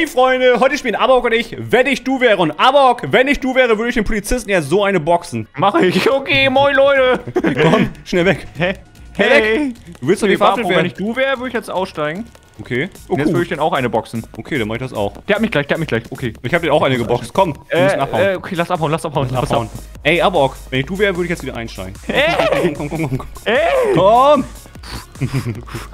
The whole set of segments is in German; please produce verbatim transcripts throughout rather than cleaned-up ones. Hey Freunde, heute spielen Abbaok und ich, wenn ich du wäre. Und Abbaok, wenn ich du wäre, würde ich den Polizisten ja so eine boxen. Mach ich. Okay, moin Leute. Komm, schnell weg. Hä? Hey, hey, weg. Du willst doch nicht verhaftet werden. Wenn ich du wäre, würde ich jetzt aussteigen. Okay. Oh, cool. Jetzt würde ich den auch eine boxen. Okay, dann mach ich das auch. Der hat mich gleich, der hat mich gleich. Okay. Ich habe den auch eine geboxt. Komm, wir äh, müssen abhauen. Äh, okay, lass abhauen, lass abhauen, lass, lass abhauen. abhauen. Ey, Abbaok, wenn ich du wäre, würde ich jetzt wieder einsteigen. Hey. Komm, komm, komm, komm. Hey. Komm.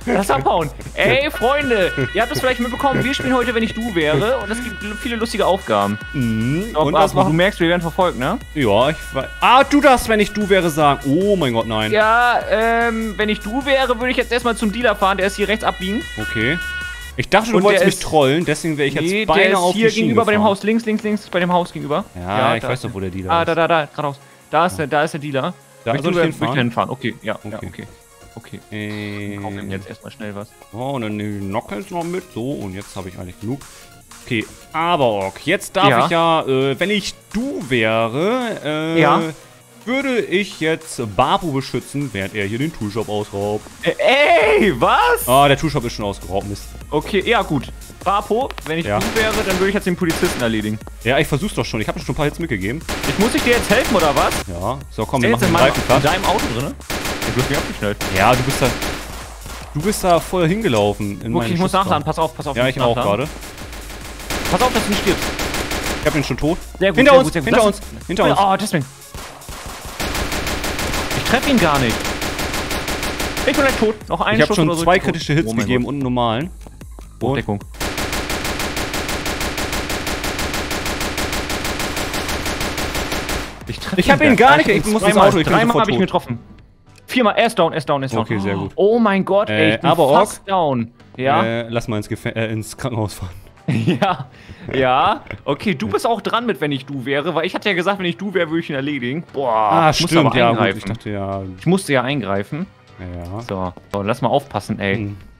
Lass abhauen. Ey, Freunde, ihr habt es vielleicht mitbekommen, wir spielen heute, wenn ich du wäre. Und es gibt viele lustige Aufgaben. Mhm. Ob, und was machen? Du merkst, wir werden verfolgt, ne? Ja, ich weiß. Ah, du darfst, wenn ich du wäre, sagen. Oh mein Gott, nein. Ja, ähm, wenn ich du wäre, würde ich jetzt erstmal zum Dealer fahren. Der ist hier rechts abbiegen. Okay. Ich dachte, du und wolltest mich ist, trollen, deswegen wäre ich jetzt nee, beinahe auf die Schiene gefahren. Hier gegenüber bei dem Haus, links, links, links, bei dem Haus gegenüber. Ja, ja ich weiß doch, wo der Dealer ah, ist. Ah, da, da, da, geradeaus. Da ist, ja. der, da ist der Dealer. Da soll ich hinfahren? fahren. Okay, ja, okay. Ja, okay. Okay, äh, kaufen wir jetzt erstmal schnell was. Oh, und dann die Knuckles noch mit. So, und jetzt habe ich eigentlich genug. Okay, Abbaok, jetzt darf ja. ich ja, äh, wenn ich du wäre, äh, ja. würde ich jetzt BAPO beschützen, während er hier den Toolshop ausraubt. Ey, was? Ah, der Toolshop ist schon ausgeraubt, Mist. Okay, ja gut. BAPO, wenn ich ja. du wäre, dann würde ich jetzt den Polizisten erledigen. Ja, ich versuch's doch schon. Ich habe schon ein paar Hits mitgegeben. Ich muss ich dir jetzt helfen, oder was? Ja. So, komm, wir machen den Reifenplatz. In deinem Auto drin? Du hast mich abgeschnallt. Ja, du bist da. Du bist da voll hingelaufen. In okay, ich muss nachladen. Pass auf, pass auf. Ja, ich auch gerade. Pass auf, dass du nicht stirbst. Ich hab den schon tot. Sehr gut, hinter sehr uns, gut, sehr gut. hinter uns, hinter uns. Oh, deswegen. Ich treffe ihn gar nicht. Ich bin gleich tot. Noch einen Schuss oder so. Ich hab schon zwei kritische Hits oh gegeben und einen normalen. Und Deckung. Ich, ich hab ihn, ihn gar nicht. Ich muss ins Auto. Dreimal habe ich ihn getroffen. Viermal, er ist down, er ist down, er ist down. Okay, sehr gut. Oh mein Gott, ey, ich äh, bin Abbaok, fast down. Ja? Äh, lass mal ins, äh, ins Krankenhaus fahren. ja, ja. Okay, du bist auch dran mit, wenn ich du wäre, weil ich hatte ja gesagt, wenn ich du wäre, würde ich ihn erledigen. Boah, ah, ich stimmt, musste aber eingreifen. Ja, gut, ich dachte ja. Ich musste ja eingreifen. Ja. So, so lass mal aufpassen, ey.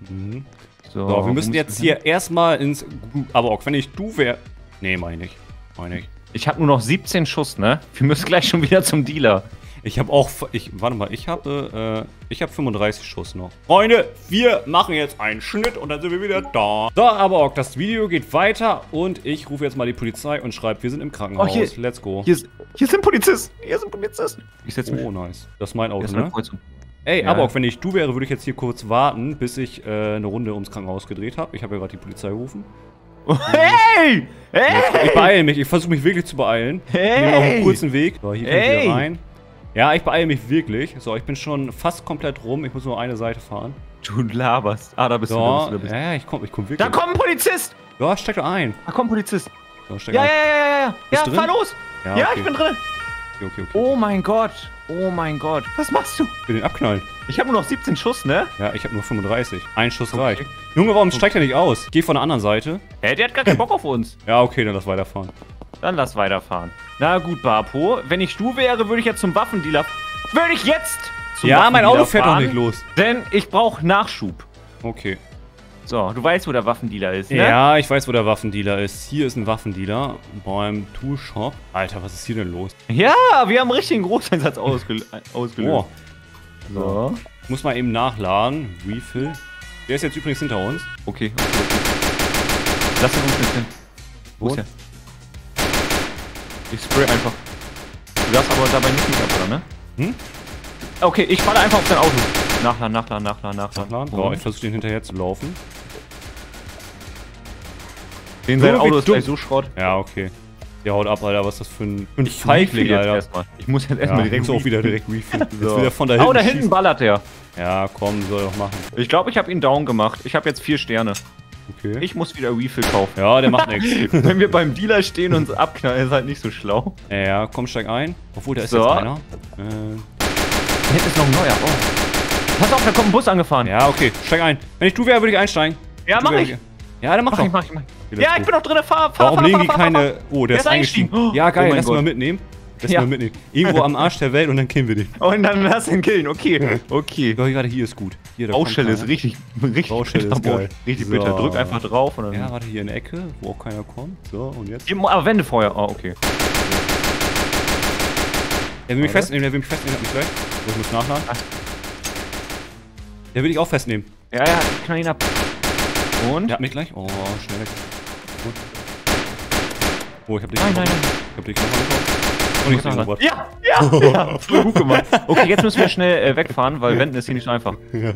Mhm. So, so, wir müssen jetzt hin? hier erstmal ins Abbaok, wenn ich du wäre. Nee, meine ich. Meine ich. Ich habe nur noch siebzehn Schuss, ne? Wir müssen gleich schon wieder zum Dealer. Ich habe auch, ich, warte mal, ich habe, äh, ich habe fünfunddreißig Schuss noch. Freunde, wir machen jetzt einen Schnitt und dann sind wir wieder da. So, Abbaok, das Video geht weiter und ich rufe jetzt mal die Polizei und schreibe, wir sind im Krankenhaus. Oh, hier, Let's go. Hier, hier sind Polizisten, hier sind Polizisten. Ich setz mich. Oh, nice. Das ist mein Auto, ne? Ey, ja. Abbaok, wenn ich du wäre, würde ich jetzt hier kurz warten, bis ich äh, eine Runde ums Krankenhaus gedreht habe. Ich habe ja gerade die Polizei gerufen. Hey! Hey! Ich beeile mich, ich versuche mich wirklich zu beeilen. Hey! Ich nehme auch einen kurzen Weg. So, hier hey. kommt wieder rein. Ja, ich beeile mich wirklich. So, ich bin schon fast komplett rum. Ich muss nur eine Seite fahren. Du laberst. Ah, da bist so, du. Da bist du, da bist du. Ja, ja, ich komm, ich komm wirklich. Da kommt ein Polizist! Ja, steck doch ein. Da kommt ein Polizist. So, steck ja, ein. ja, ja, ja, ja. Bist ja, fahr los! Ja, okay. ja, ich bin drin. Okay, okay, okay. Oh mein Gott. Oh mein Gott. Was machst du? Ich will den abknallen. Ich habe nur noch siebzehn Schuss, ne? Ja, ich habe nur fünfunddreißig. Ein Schuss okay. reicht. Junge, warum steigt er nicht aus? Geh von der anderen Seite. Hä, der hat gar keinen Bock auf uns. Ja, okay, dann lass weiterfahren. Dann lass weiterfahren. Na gut, Bapo. Wenn ich du wäre, würde ich jetzt zum Waffendealer... Würde ich jetzt zum Ja, mein Auto fährt fahren, noch nicht los. Denn ich brauche Nachschub. Okay. So, du weißt, wo der Waffendealer ist, ne? Ja, ich weiß, wo der Waffendealer ist. Hier ist ein Waffendealer beim Toolshop. Alter, was ist hier denn los? Ja, wir haben richtig einen Großeinsatz ausgelöst. Oh. So. Ich muss mal eben nachladen. Refill. Der ist jetzt übrigens hinter uns. Okay. okay. Lass den uns hin. Wo ist der? Ich spray einfach. Du darfst aber dabei nicht mich ab, oder, ne? Hm? Okay, ich falle einfach auf dein Auto. Nachladen, nachladen, nachladen, nachladen. nachladen. So, ich versuche den hinterher zu laufen. Den sein Auto ist gleich so Schrott. Ja, okay. Der haut ab, Alter. Was ist das für ein, für ein ich Feigling, Alter? Ich muss jetzt erstmal ja, direkt. Ich muss auch wieder direkt refillen. so. Jetzt wieder von da hinten. Oh, da hinten schießen. Ballert der. Ja, komm, soll er doch machen. Ich glaube, ich habe ihn down gemacht. Ich habe jetzt vier Sterne. Okay. Ich muss wieder Refill kaufen. Ja, der macht nichts. Wenn wir beim Dealer stehen und uns abknallen, ist halt nicht so schlau. Ja, komm, steig ein. Obwohl, da ist so. jetzt einer. Äh. Jetzt ist noch ein neuer. Oh. Pass auf, da kommt ein Bus angefahren. Ja, okay, steig ein. Wenn ich du wäre, würde ich einsteigen. Ja, mach ich. Ja, dann mach, mach doch. Ich, mach ich, mach ich. Ja, ich bin auch drin. Fahr, fahr, Warum fahr, legen fahr, die keine... Fahr, fahr. Oh, der, der ist eingestiegen. eingestiegen. Ja, geil, oh lass Gott. mal mitnehmen. Lass ja. mal mitnehmen. Irgendwo am Arsch der Welt und dann killen wir den. Und dann lass ihn killen, okay. Okay. Ja, gerade hier ist gut. Hier, Baustelle ist richtig, richtig Baustelle bitter. Ist geil. Richtig bitter. So. Drück einfach drauf. Und dann ja, warte, hier in der Ecke, wo auch keiner kommt. So, und jetzt. Aber Wendefeuer. Ah, oh, okay. Der will mich festnehmen, der will mich festnehmen, hat mich gleich. So, ich muss nachladen. Ach. Der will ich auch festnehmen. Ja, ja, ich knall ihn ab. Und? Der hat mich gleich. Oh, schnell weg. gut. Oh, ich hab dich nein, nein, nein. Ich hab dich oh, ich hab dich ja, ja, ja. So gut gemacht. Okay, jetzt müssen wir schnell äh, wegfahren, weil wenden ist hier nicht einfach. Ja.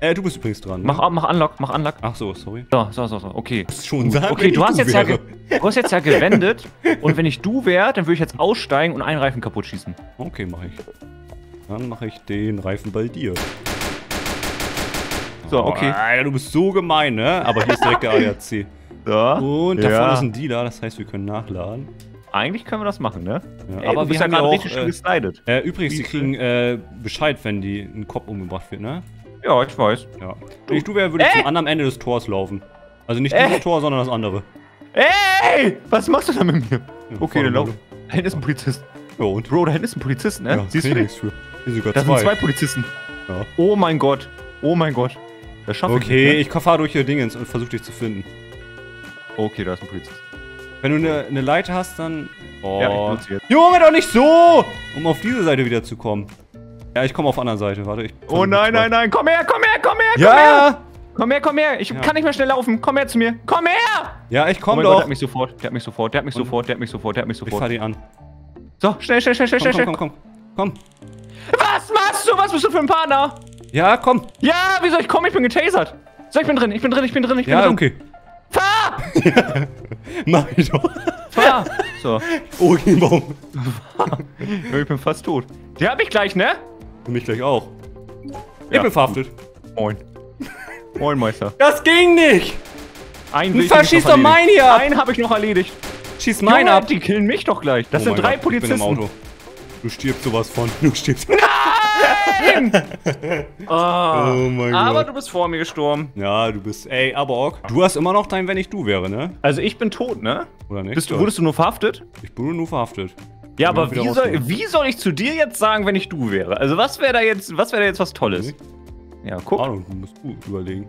Äh, du bist übrigens dran. Ne? Mach, mach Unlock, mach Unlock. Ach so, sorry. So, so, so, so. Okay. Das schon sagen, okay, du hast, du, jetzt ja du hast jetzt ja gewendet. Und wenn ich du wäre, dann würde ich jetzt aussteigen und einen Reifen kaputt schießen. Okay, mache ich. Dann mache ich den Reifen bei dir. So, okay. Oh, Alter, du bist so gemein, ne? Aber hier ist direkt der A D A C. Ja. Und davon ja. ist ein Dealer, das heißt, wir können nachladen. Eigentlich können wir das machen, ne? Ja, ey, aber du bist wir ja haben gerade auch, richtig schön geslidet. Äh, übrigens, die kriegen äh, Bescheid, wenn die ein Kopf umgebracht wird, ne? Ja, ich weiß. Ja. Wenn ich du wäre, würde ich zum anderen Ende des Tors laufen. Also nicht dieses Tor, sondern das andere. Ey! Was machst du da mit mir? Ja, okay, dann lauf. Da hinten ist ein Polizist. Ja, und? Bro, da hinten ist ein Polizist, ne? Ja, siehst du nichts für. Hier sogar das zwei. sind zwei Polizisten. Ja. Oh mein Gott. Oh mein Gott. Das schaffe ich nicht. Okay, ich fahre durch ihr Dingens und versuche dich zu finden. Okay, da ist ein Polizist. Wenn du eine ne Leiter hast, dann... Oh. Ja, ich benutze jetzt. Junge, doch nicht so! Um auf diese Seite wieder zu kommen. Ja, ich komme auf andere Seite, warte. Ich oh nein, nein, nein, komm her, komm her, komm her, komm ja. her! Komm her, komm her, ich ja. kann nicht mehr schnell laufen, komm her zu mir, komm her! Ja, ich komme oh doch! Gott, der hat mich sofort, der hat mich sofort, der hat mich Und? sofort, der hat mich sofort, der hat mich sofort. Ich fahr den an. So, schnell, schnell, schnell, komm, schnell, komm, komm, komm, komm. Was machst du, was bist du für ein Partner? Ja, komm. Ja, wieso, ich komme, ich bin getasert. So, ich bin drin, ich bin drin, ich bin drin, ich bin ja, drin. Ja, okay. Fahr! Ja. Mach ich doch. Fahr! So. Oh, ich bin fast tot. Der hat mich gleich, ne? Und mich gleich auch. Ich ja. bin verhaftet. Moin. Moin, Meister. Das ging nicht! Ein verschieß doch meinen hier ab! Einen habe ich noch erledigt. Schieß meinen ab! Die killen mich doch gleich. Das oh sind drei Gott, Polizisten. Ich bin im Auto. Du stirbst sowas von. Du stirbst. Nein! oh, oh mein Gott. Aber du bist vor mir gestorben. Ja, du bist. Ey, Abbaok. Du hast immer noch dein, wenn ich du wäre, ne? Also ich bin tot, ne? Oder nicht? Bist du, wurdest du nur verhaftet? Ich wurde nur verhaftet. Ja, aber wie soll, wie soll ich zu dir jetzt sagen, wenn ich du wäre? Also was wäre da jetzt, was wäre da jetzt was Tolles? Okay. Ja, guck. Ahnung, du musst gut überlegen.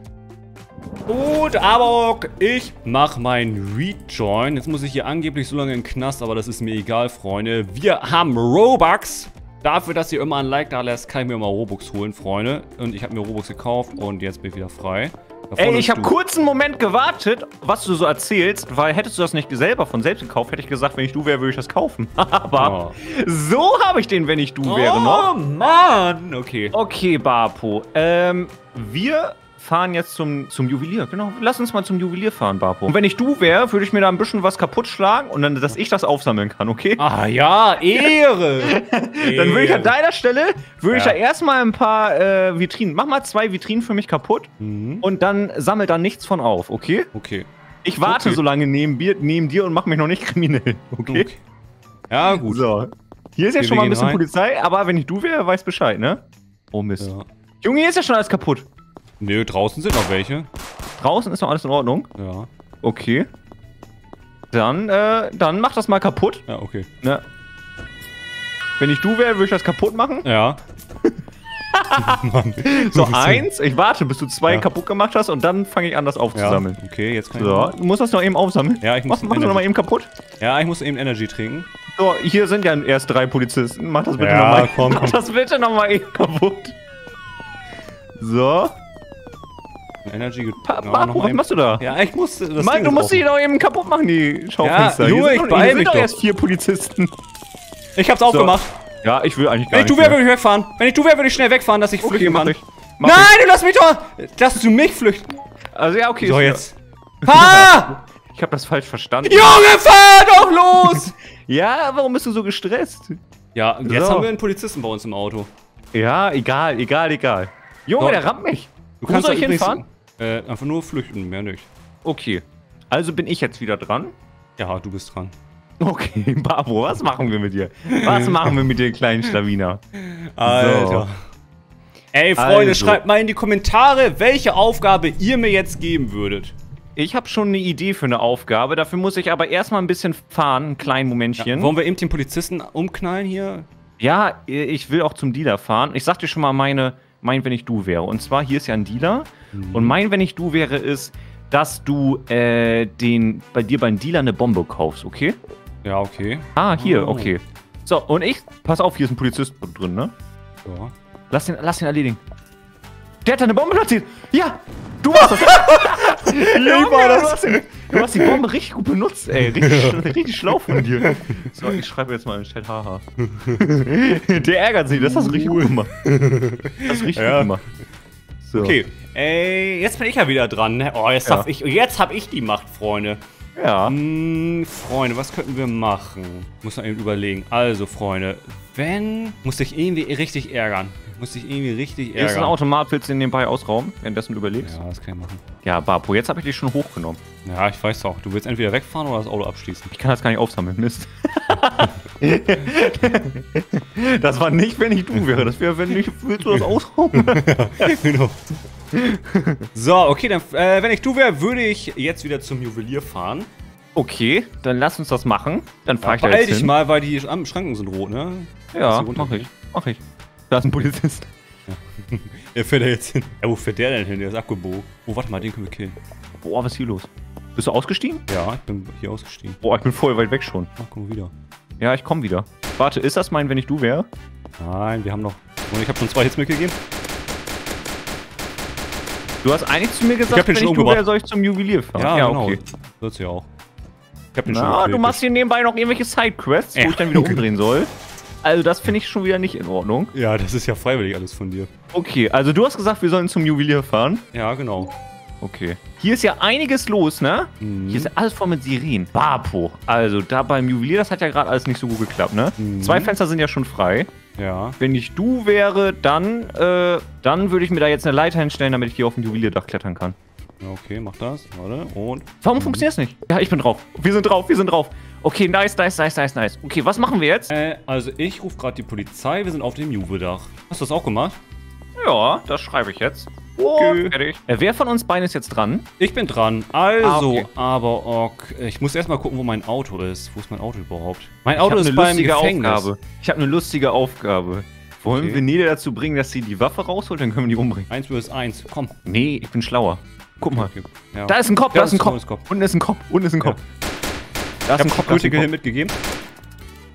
Gut, Abbaok, ich mach mein Rejoin. Jetzt muss ich hier angeblich so lange in den Knast, aber das ist mir egal, Freunde. Wir haben Robux. Dafür, dass ihr immer ein Like da lässt, kann ich mir immer Robux holen, Freunde. Und ich habe mir Robux gekauft und jetzt bin ich wieder frei. Davon Ey, ich habe kurz einen Moment gewartet, was du so erzählst, weil hättest du das nicht selber von selbst gekauft, hätte ich gesagt, wenn ich du wäre, würde ich das kaufen. Aber oh. so habe ich den, wenn ich du oh, wäre noch. Oh Mann! Okay. Okay, Bapo. Ähm, wir fahren jetzt zum, zum Juwelier. Genau, lass uns mal zum Juwelier fahren, Bapo. Und wenn ich du wäre, würde ich mir da ein bisschen was kaputt schlagen und dann, dass ich das aufsammeln kann, okay? Ah ja, Ehre! Dann würde ich an deiner Stelle, würde ja. ich da erstmal ein paar äh, Vitrinen, mach mal zwei Vitrinen für mich kaputt mhm. und dann sammelt da nichts von auf, okay? Okay. Ich warte okay. so lange neben, neben dir und mach mich noch nicht kriminell, okay? okay. Ja, gut. So. Hier ist okay, ja schon mal ein bisschen rein. Polizei, aber wenn ich du wäre, weiß Bescheid, ne? Oh Mist. Ja. Junge, hier ist ja schon alles kaputt. Nö, draußen sind noch welche. Draußen ist noch alles in Ordnung? Ja. Okay. Dann, äh, dann mach das mal kaputt. Ja, okay. Ja. Wenn ich du wäre, würde ich das kaputt machen? Ja. Mann, so, eins. Ich warte, bis du zwei ja. kaputt gemacht hast und dann fange ich an, das aufzusammeln. Ja, okay, jetzt kann ich... So, du musst das noch eben aufsammeln. Ja, ich muss... Mach, machst du noch mal eben kaputt? Ja, ich muss eben Energy trinken. So, hier sind ja erst drei Polizisten. Mach das bitte ja, nochmal. Komm, komm. Mach das bitte nochmal eben kaputt. So. Energy pa no, Bapo, was machst du da? Ja, ich muss. Das Mann, Ding du musst sie doch eben kaputt machen, die Schaufenster. Ja, Junge, ich beeil mich doch. Erst vier Polizisten. Ich hab's so. aufgemacht. Ja, ich will eigentlich gar Wenn ich du wäre, würde ich wegfahren. Wenn ich du wäre, würde ich schnell wegfahren, dass ich okay, flüchten kann. Ich. Nein, ich. du lass mich doch. Lass du mich flüchten. Also, ja, okay. So, jetzt. Fahr! Ich hab das falsch verstanden. Junge, fahr doch los! Ja, warum bist du so gestresst? Ja, jetzt so. haben wir einen Polizisten bei uns im Auto. Ja, egal, egal, egal. Junge, so. der rammt mich. Du Wo kannst soll ich hinfahren? Äh, einfach nur flüchten, mehr nicht. Okay. Also bin ich jetzt wieder dran? Ja, du bist dran. Okay, Bapo, was machen wir mit dir? Was machen wir mit dir, kleinen Schlawiner? Alter. So. Ey, Freunde, also. schreibt mal in die Kommentare, welche Aufgabe ihr mir jetzt geben würdet. Ich habe schon eine Idee für eine Aufgabe, dafür muss ich aber erstmal ein bisschen fahren, einen kleinen Momentchen. Ja, wollen wir eben den Polizisten umknallen hier? Ja, ich will auch zum Dealer fahren. Ich sag dir schon mal meine... Mein, wenn ich du wäre. Und zwar, hier ist ja ein Dealer. Mhm. Und mein, wenn ich du wäre, ist, dass du äh, den, bei dir beim Dealer eine Bombe kaufst, okay? Ja, okay. Ah, hier, oh. okay. So, und ich, pass auf, hier ist ein Polizist drin, ne? Ja. Lass den, lass den erledigen. Der hat da eine Bombe platziert. Ja, Du warst das. Ich war das. Du hast die Bombe richtig gut benutzt, ey. Richtig, richtig schlau von dir. So, ich schreibe jetzt mal in den Chat, haha. Der ärgert sich, das hast du richtig gut gemacht. Das ist richtig ja. gut gemacht. So. Okay, ey, jetzt bin ich ja wieder dran. Oh, jetzt ja. hab ich, jetzt hab ich die Macht, Freunde. Ja. Hm, Freunde, was könnten wir machen? Muss man eben überlegen. Also, Freunde, wenn... Muss ich irgendwie richtig ärgern. Muss ich irgendwie richtig ärgern. Ist ein Automat, willst du den nebenbei ausrauben, währenddessen du überlegst? Ja, das kann ich machen. Ja, Bapo, jetzt habe ich dich schon hochgenommen. Ja, ich weiß auch. Du willst entweder wegfahren oder das Auto abschließen. Ich kann das gar nicht aufsammeln, Mist. Das war nicht, wenn ich du wäre. Das wäre, wenn ich... Willst du das ausrauben? Ja, genau. So, okay, dann, äh, wenn ich du wäre, würde ich jetzt wieder zum Juwelier fahren. Okay, dann lass uns das machen. Dann fahr ja, ich da jetzt hin. Beeil dich mal, weil die Schranken sind rot, ne? Ja, mach ich, mach ich. Da ist ein Polizist. Ja. Er fährt da jetzt hin. Ja, wo fährt der denn hin? Der ist abgebogen. Oh, warte mal, den können wir killen. Boah, was ist hier los? Bist du ausgestiegen? Ja, ich bin hier ausgestiegen. Boah, ich bin voll weit weg schon. Ach, komm wieder. Ja, ich komm wieder. Warte, ist das mein, wenn ich du wäre? Nein, wir haben noch... Und ich habe schon zwei Hits mitgegeben. Du hast eigentlich zu mir gesagt, ich wenn ich du wäre, soll ich zum Juwelier fahren. Ja, ja genau. Okay. Das ist ja auch. Ich hab den Na, schon du machst hier nebenbei noch irgendwelche Sidequests, ja. wo ich dann wieder umdrehen soll. Also das finde ich schon wieder nicht in Ordnung. Ja, das ist ja freiwillig alles von dir. Okay, also du hast gesagt, wir sollen zum Juwelier fahren. Ja, genau. Okay. Hier ist ja einiges los, ne? Mhm. Hier ist alles voll mit Sirenen. Bapo. Also da beim Juwelier, das hat ja gerade alles nicht so gut geklappt, ne? Mhm. Zwei Fenster sind ja schon frei. Ja. Wenn ich du wäre, dann, äh, dann würde ich mir da jetzt eine Leiter hinstellen, damit ich hier auf dem Juwelierdach klettern kann. Okay, mach das. Warte, und... Warum mhm. funktioniert es nicht? Ja, ich bin drauf. Wir sind drauf, wir sind drauf. Okay, nice, nice, nice, nice, nice. Okay, was machen wir jetzt? Äh, also ich rufe gerade die Polizei. Wir sind auf dem Juweldach. Hast du das auch gemacht? Ja, das schreibe ich jetzt. Okay. Fertig. Äh, wer von uns beiden ist jetzt dran? Ich bin dran. Also, okay. aber ok. Ich muss erstmal gucken, wo mein Auto ist. Wo ist mein Auto überhaupt? Mein Auto ist beim Gefängnis. Aufgabe. Ich habe eine lustige Aufgabe. Wollen okay. wir Nele dazu bringen, dass sie die Waffe rausholt? Dann können wir die umbringen. Eins plus eins. Komm. Nee, ich bin schlauer. Guck mal. Okay. Ja. Da ist ein Kopf, da ist ein Kopf. Unten ist ein Kopf, unten ist ein Kopf. Ja. Da ist ein Kopf. Ich habe mitgegeben.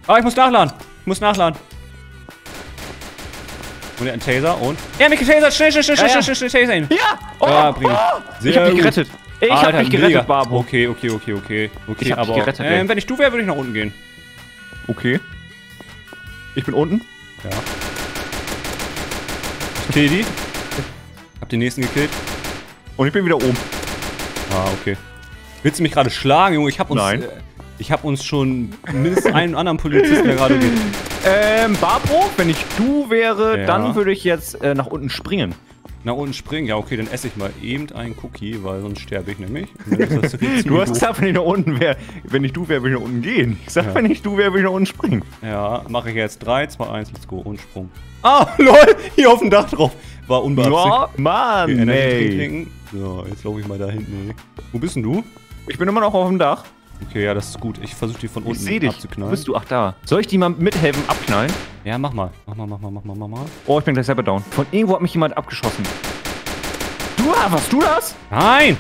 Ah, ich muss nachladen. Ich muss nachladen. Und er hat einen Taser und... Er hat mich getasert. Schnell, schnell, schnell, ja, schnell, schnell, schnell, schnell, schnell, Taser ihn. Ja! Oh, ja, oh, oh. Ich hab mich gerettet. Ich Alter, hab mich gerettet, Bapo. Okay, okay, okay, okay. Okay, ich hab aber... Gerettet, äh, wenn ich du wäre, würde ich nach unten gehen. Okay. Ich bin unten. Ja. Ich kill die. Hab den nächsten gekillt. Und ich bin wieder oben. Ah, okay. Willst du mich gerade schlagen, Junge? Ich hab uns... Nein. Äh, ich hab uns schon mindestens einen anderen Polizisten gerade... Ähm, Bapo, wenn ich du wäre, ja. dann würde ich jetzt äh, nach unten springen. Nach unten springen? Ja, okay, dann esse ich mal eben einen Cookie, weil sonst sterbe ich nämlich. Das du hast gesagt, wenn ich nach unten wäre, wenn ich du wäre, würde ich nach unten gehen. Ich sag, ja. wenn ich du wäre, würde ich nach unten springen. Ja, mache ich jetzt drei, zwei, eins, let's go, und Sprung. Ah, lol, hier auf dem Dach drauf. War unbeabsichtigt. Oh, Mann, ey. So, jetzt laufe ich mal da hinten. Ey. Wo bist denn du? Ich bin immer noch auf dem Dach. Okay, ja, das ist gut. Ich versuche die von unten abzuknallen. Ich seh dich. Wo bist du? Ach, da. Soll ich die mal mithelfen abknallen? Ja, mach mal. Mach mal, mach mal, mach mal, mach mal. Oh, ich bin gleich selber down. Von irgendwo hat mich jemand abgeschossen. Du, warst du das? Nein!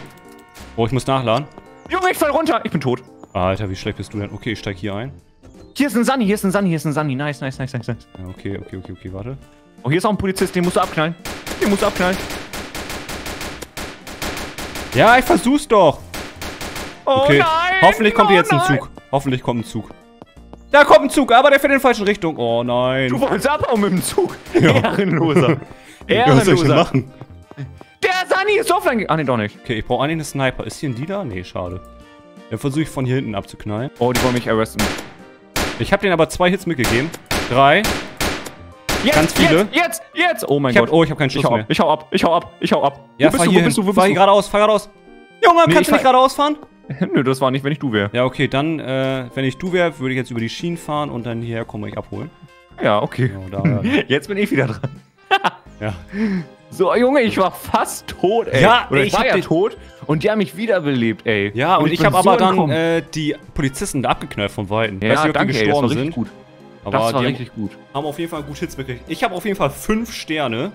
Oh, ich muss nachladen. Junge, ich fall runter. Ich bin tot. Alter, wie schlecht bist du denn? Okay, ich steig hier ein. Hier ist ein Sunny, hier ist ein Sunny, hier ist ein Sunny. Nice, nice, nice, nice, nice. Ja, okay, okay, okay, okay, warte. Oh, hier ist auch ein Polizist. Den musst du abknallen. Den musst du abknallen. Ja, ich versuch's doch. Oh okay. nein! Hoffentlich kommt oh jetzt ein nein. Zug. Hoffentlich kommt ein Zug. Da kommt ein Zug, aber der fährt in die falsche Richtung. Oh nein. Du wolltest abhauen mit dem Zug. Ja. Ehrenloser. Ehrenloser. Was soll ich denn machen? Der Sunny ist offline gegangen. Ah ne, doch nicht. Okay, ich brauche eigentlich einen Sniper. Ist hier ein Dealer? Nee, schade. Dann versuche ich von hier hinten abzuknallen. Oh, die wollen mich arresten. Ich habe denen aber zwei Hits mitgegeben. Drei. Jetzt, Ganz viele. Jetzt, jetzt, jetzt. Oh mein ich Gott. Hab, oh, ich habe keinen Schuss ich hau mehr. Ab, ich hau ab, ich hau ab, ich hau ab. Ja, wo bist du, wo bist du, wo bist du? Fahr hier geradeaus, fahr geradeaus. Junge, nee, kannst du nicht geradeaus fahren? Nö, das war nicht, wenn ich du wäre. Ja, okay, dann, äh, wenn ich du wäre, würde ich jetzt über die Schienen fahren und dann hierher kommen und mich abholen. Ja, okay. Genau, da, jetzt bin ich wieder dran. Ja. So, Junge, ich war fast tot, ey. Ja, Oder ich war ja tot und die haben mich wiederbelebt, ey. Ja, und, und ich, ich habe so aber dann äh, die Polizisten da abgeknallt von Weitem. Ja, ja, danke, ey, das war richtig gut. Aber das war die richtig haben, gut. Haben auf jeden Fall gut Hits gekriegt. Ich habe auf jeden Fall fünf Sterne.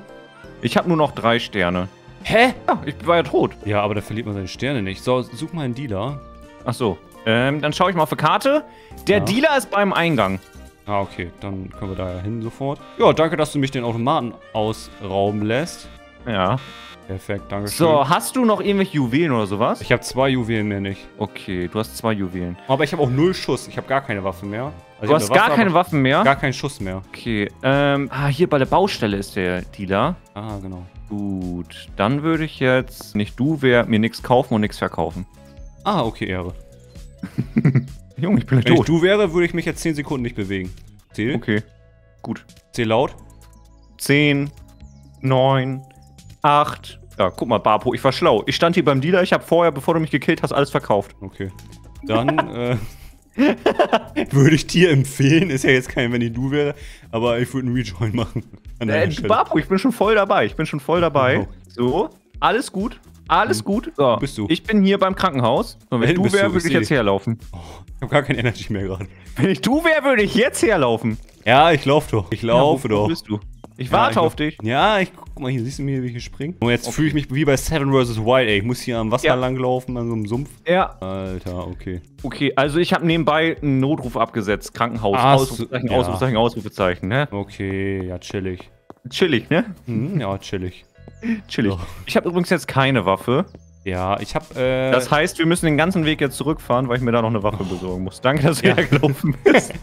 Ich habe nur noch drei Sterne. Hä? Ja, ich war ja tot. Ja, aber da verliert man seine Sterne nicht. So, such mal einen Dealer. Ach so. Ähm, dann schaue ich mal auf die Karte. Der ja. Dealer ist beim Eingang. Ah, okay. Dann können wir da hin sofort. Ja, danke, dass du mich den Automaten ausrauben lässt. Ja. Perfekt, danke schön. So, hast du noch irgendwelche Juwelen oder sowas? Ich habe zwei Juwelen mehr nicht. Okay, du hast zwei Juwelen. Aber ich habe auch null Schuss. Ich habe gar keine Waffen mehr. Also du hast Waffe, gar keine Waffen mehr? Gar keinen Schuss mehr. Okay, ähm, ah, hier bei der Baustelle ist der Dealer. Ah, genau. Gut, dann würde ich jetzt, nicht du, wer mir nichts kaufen und nichts verkaufen. Ah, okay, Ehre. Junge, ich bin tot. Wenn ich du wäre, würde ich mich jetzt zehn Sekunden nicht bewegen. Zähl. Okay, gut. Zähl laut. zehn, neun, acht. Ja, guck mal, Bapo, ich war schlau. Ich stand hier beim Dealer, ich habe vorher, bevor du mich gekillt hast, alles verkauft. Okay. Dann äh, würde ich dir empfehlen, ist ja jetzt kein, wenn ich du wäre, aber ich würde einen Rejoin machen. Äh, Bapo, ich bin schon voll dabei, ich bin schon voll dabei. Okay. So, alles gut, alles gut. So, bist du? Ich bin hier beim Krankenhaus. Und wenn, wenn du wäre, würde ich jetzt herlaufen. Oh, ich habe gar kein Energy mehr gerade. Wenn ich du wäre, würde ich jetzt herlaufen. Ja, ich laufe doch. Ich laufe ja, wo, doch. Wo bist du? Ich warte ja, ich auf dich. Ja, ich guck mal, hier siehst du mir, wie ich hier springe. Und jetzt okay. fühle ich mich wie bei Seven versus Wild, ey. Ich muss hier am Wasser ja. langlaufen, an so einem Sumpf. Ja. Alter, okay. Okay, also ich habe nebenbei einen Notruf abgesetzt. Krankenhaus. Ah, Ausrufezeichen, ja. Ausrufezeichen, Ausrufezeichen, ne? Okay, ja, chillig. Chillig, ne? Mhm, ja, chillig. Chillig. So. Ich habe übrigens jetzt keine Waffe. Ja, ich hab, äh... Das heißt, wir müssen den ganzen Weg jetzt zurückfahren, weil ich mir da noch eine Waffe besorgen muss. Danke, dass du ja. hergelaufen bist.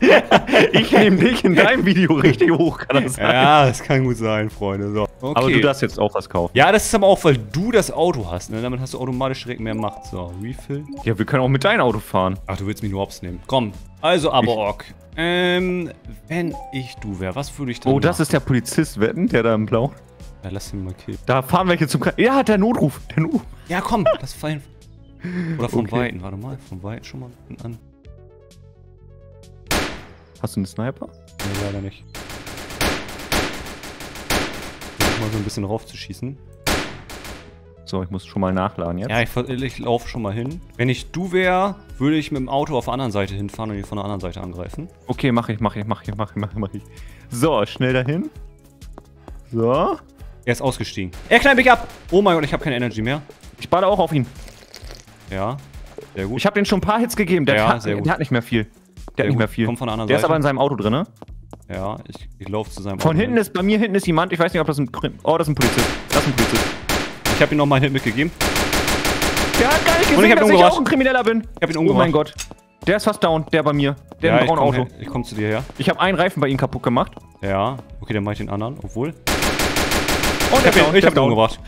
Ich nehme dich in deinem Video richtig hoch, kann das sein? Ja, das kann gut sein, Freunde. So. Okay. Aber du darfst jetzt auch was kaufen. Ja, das ist aber auch, weil du das Auto hast, ne? Damit hast du automatisch direkt mehr Macht. So, Refill. Ja, wir können auch mit deinem Auto fahren. Ach, du willst mich nur hops nehmen. Komm, also Abbaok. Ähm, wenn ich du wäre, was würde ich dann Oh, machen? Das ist der Polizist, wetten, der da im Blau... Ja, lass ihn mal killen. Da fahren welche zum... K ja, der Notruf. Der Notruf. Ja, komm. Das fallen... Oder von okay. Weitem. Warte mal. Von Weitem schon mal an. Hast du einen Sniper? Nee, leider nicht. Ich mal so ein bisschen raufzuschießen. So, ich muss schon mal nachladen jetzt. Ja, ich, ich laufe schon mal hin. Wenn ich du wäre, würde ich mit dem Auto auf der anderen Seite hinfahren und ihn von der anderen Seite angreifen. Okay, mach ich, mach ich, mach ich, mach ich, mach ich, mach ich. So, schnell dahin. So. Er ist ausgestiegen. Er knallt mich ab. Oh mein Gott, ich habe keine Energy mehr. Ich bade auch auf ihn. Ja, sehr gut. Ich habe den schon ein paar Hits gegeben. Der, ja, hat, sehr gut. der hat nicht mehr viel. Der sehr hat nicht mehr viel. Kommt von der anderen der Seite. Ist aber in seinem Auto drin, ne? Ja, ich, ich laufe zu seinem Auto. Von hinten hin. ist, bei mir hinten ist jemand. Ich weiß nicht, ob das ein... Oh, das ist ein Polizist. Das ist ein Polizist. Ich habe ihm nochmal einen Hit mitgegeben. Der hat gar nicht gesehen, Und ich dass umgebracht. ich auch ein Krimineller bin. Ich habe ihn umgebracht. Oh mein Gott. Der ist fast down. Der bei mir. Der ja, im braunen Auto. Her. Ich komme zu dir her. Ich habe einen Reifen bei ihm kaputt gemacht. Ja, okay, dann mache ich den anderen. Obwohl... Oh, der ich hab down, ihn, ich hab ihn umgebracht.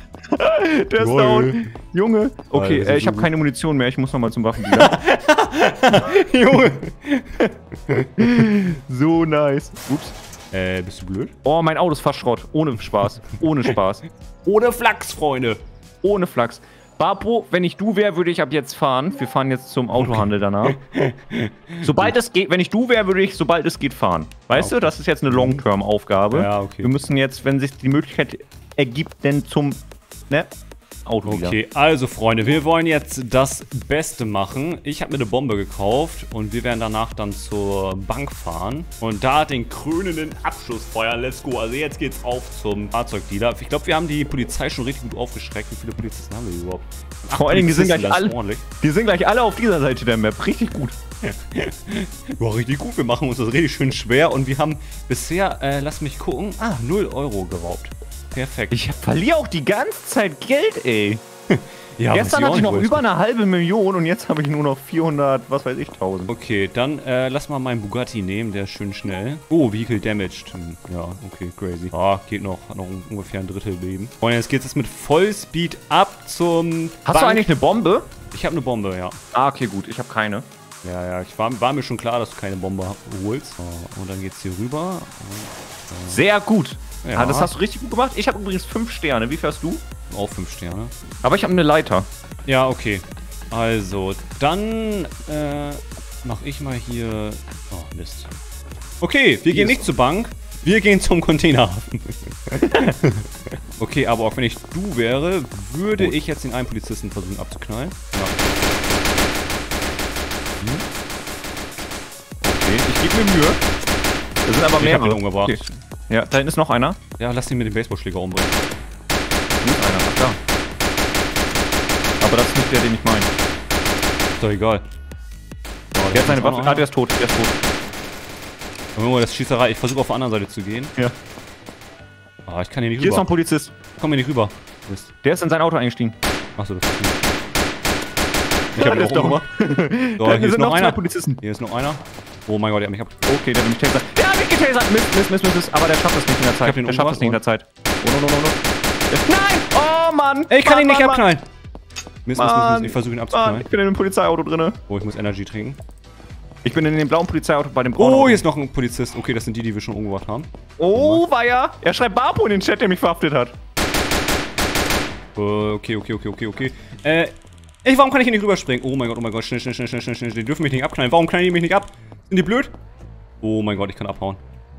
Der ist down. Junge. Okay, äh, ich habe keine Munition mehr. Ich muss nochmal zum Waffen wieder. Junge. So nice. Ups. Äh, bist du blöd? Oh, mein Auto ist fast Schrott. Ohne Spaß. Ohne Spaß. Ohne Flachs, Freunde. Ohne Flachs. Bapo, wenn ich du wäre, würde ich ab jetzt fahren. Wir fahren jetzt zum Autohandel danach. Sobald es geht, wenn ich du wäre, würde ich, sobald es geht, fahren. Weißt okay. du, das ist jetzt eine Long-Term-Aufgabe. Ja, okay. Wir müssen jetzt, wenn sich die Möglichkeit ergibt, denn zum ne, Auto Okay, wieder. Also Freunde, wir wollen jetzt das Beste machen. Ich habe mir eine Bombe gekauft und wir werden danach dann zur Bank fahren. Und da den krönenden Abschluss feuern. Let's go. Also jetzt geht's auf zum Fahrzeugdealer. Ich glaube, wir haben die Polizei schon richtig gut aufgeschreckt. Wie viele Polizisten haben wir überhaupt? Ach, Vor allem, die sind, gleich alle, die sind gleich alle auf dieser Seite der Map. Richtig gut. War richtig gut. Wir machen uns das richtig schön schwer. Und wir haben bisher, äh, lass mich gucken, ah, null Euro geraubt. Perfekt. Ich verliere auch die ganze Zeit Geld, ey. Ja, gestern hatte ich noch über eine halbe Million und jetzt habe ich nur noch vierhundert, was weiß ich, tausend. Okay, dann äh, lass mal meinen Bugatti nehmen, der ist schön schnell. Oh, Vehicle Damaged. Ja, okay, crazy. Ah, geht noch, hat noch ungefähr ein Drittel Leben. Und jetzt geht's jetzt mit Vollspeed ab zum... Hast Bank. du eigentlich eine Bombe? Ich habe eine Bombe, ja. Ah, okay, gut, ich habe keine. Ja, ja, ich war, war mir schon klar, dass du keine Bombe holst. Oh, und dann geht's hier rüber. Und, äh, Sehr gut. Ja. Ah, das hast du richtig gut gemacht. Ich habe übrigens fünf Sterne. Wie viel hast du? Auch fünf Sterne. Aber ich habe eine Leiter. Ja, okay. Also, dann äh, mache ich mal hier... Oh, Mist. Okay, wir gehen nicht zur Bank. Wir gehen zum Containerhafen. Okay, aber auch wenn ich du wäre, würde ich jetzt den einen Polizisten versuchen abzuknallen. Ja. Okay, ich gebe mir Mühe. Da sind aber mehrere umgebracht. Okay. Ja, da hinten ist noch einer. Ja, lass ihn mit dem Baseballschläger umbringen. Noch einer, ach klar. Aber das ist nicht der, den ich meine. Ist doch egal. Oh, der, der hat seine Waffe. Ah, der ist tot, der ist tot. Oh, das ist Schießerei. Ich versuche auf der anderen Seite zu gehen. Ja. Ah, ich kann hier nicht rüber. Hier ist noch ein Polizist. Ich komm hier nicht rüber. Mist. Der ist in sein Auto eingestiegen. Achso, das ist gut. Ich hab ihn auch umgebracht. So, hier ist noch einer. Polizisten. Hier ist noch einer. Oh mein Gott, der hat mich ab. Okay, der hat mich getasert. Der hat mich getasert! Mist, Mist, Mist, Mist. Aber der schafft das nicht in der Zeit. Der schafft das nicht in der Zeit. Oh, no, no, no, no. Nein! Oh Mann! Ich kann ihn nicht abknallen. Mist, Mist, Mist, ich versuche ihn abzuknallen. Ich bin in einem Polizeiauto drin. Oh, ich muss Energy trinken. Ich bin in dem blauen Polizeiauto bei dem braunen. Oh, hier ist noch ein Polizist. Okay, das sind die, die wir schon umgebracht haben. Oh, weia. Er schreibt BAPO in den Chat, der mich verhaftet hat. Okay, okay, okay, okay, okay. Äh, ich, warum kann ich hier nicht rüberspringen? Oh mein Gott, oh mein Gott, schnell, schnell, schnell, schnell, schnell, schnell. Die dürfen mich nicht abknallen. Warum knallen die mich nicht ab? Sind die blöd? Oh mein Gott, ich kann abhauen.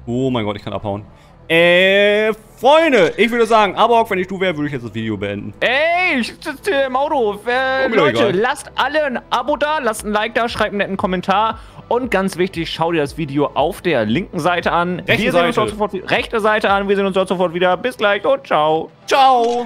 Oh mein Gott, ich kann abhauen. Äh, Freunde, ich würde sagen, Abbaok, wenn ich du wäre, würde ich jetzt das Video beenden. Ey, ich sitze hier im Auto. Äh, Leute, lasst alle ein Abo da, lasst ein Like da, schreibt einen netten Kommentar. Und ganz wichtig, schau dir das Video auf der linken Seite an. Rechte Seite. Wir sehen uns dort sofort, rechte Seite an. Wir sehen uns dort sofort wieder. Bis gleich und ciao. Ciao.